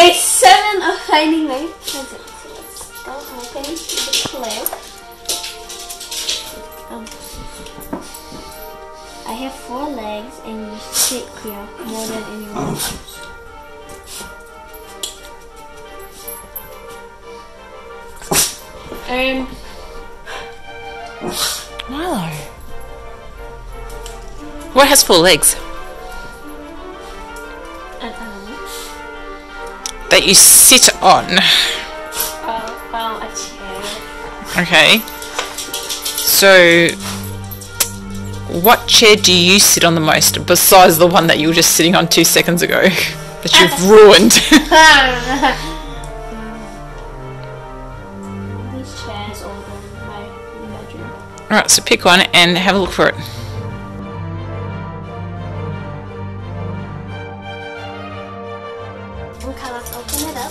Day 7 of finding my present. That was my pen to declare. I have 4 legs and you sit here more than anyone else. Miley. What has 4 legs? That you sit on. A chair. Okay. So, what chair do you sit on the most, besides the one that you were just sitting on 2 seconds ago, that you've ruined? These chairs all in my bedroom. Alright, so pick one and have a look for it. Okay, let's open it up.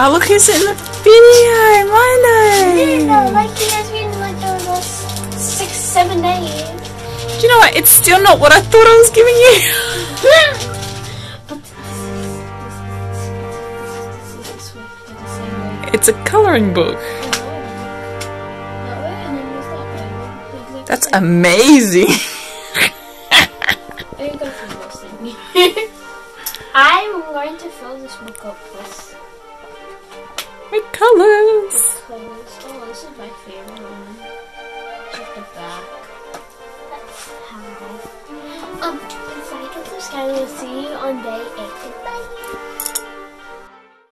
Oh, look who's in the video! Miley! No, like he has been like the last 6, 7 days. Do you know what? It's still not what I thought I was giving you. It's a colouring book. That's amazing. I'm going to film this thing. I'm going to fill this book up with colours. Oh, this is my favourite one. Just the back. That's how. If I get subscribed, we'll see you on day 8. Goodbye.